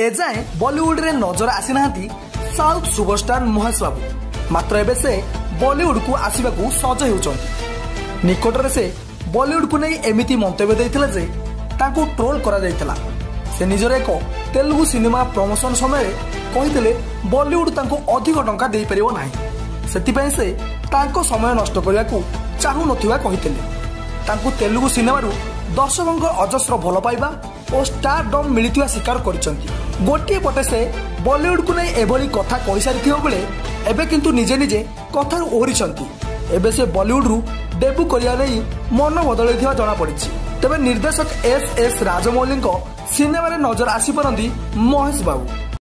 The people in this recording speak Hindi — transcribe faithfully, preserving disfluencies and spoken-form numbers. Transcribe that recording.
एजाए बॉलीवुड रे नजर आसी नाहंती साउथ सुपरस्टार महेश बाबू, मात्र एबे से बॉलीवुड को आसीबाकू सज हेउचंती। निकट रे से बॉलीवुड को नै एमिति मंतव्य दैथिला जे ताकू ट्रोल करा दैथिला। से निजर एक तेलुगु सिनेमा प्रमोशन समय कहिथिले बॉलीवुड तांको अधिक टंका देई परिबो नाही, सेति पय से तांको समय नष्ट करियाकू चाहू नथिवा कहिथिले। तांको तेलुगु सिनेमारू दर्शकों अजस्र भल पाइबा और स्टारडम मिलता स्वीकार करचंती। गोटे पटे से बॉलीवुड को नहीं एभली कथा कही सारी बेले एबे किंतु निजे निजे कथार ओहरिचंती। एबे से बॉलीवुड रु डेब्यू करिया नै मन बदल जना पड़ी। तेबे निर्देशक एस एस राजमौली सिनेमा नजर आसी परंती महेश बाबू।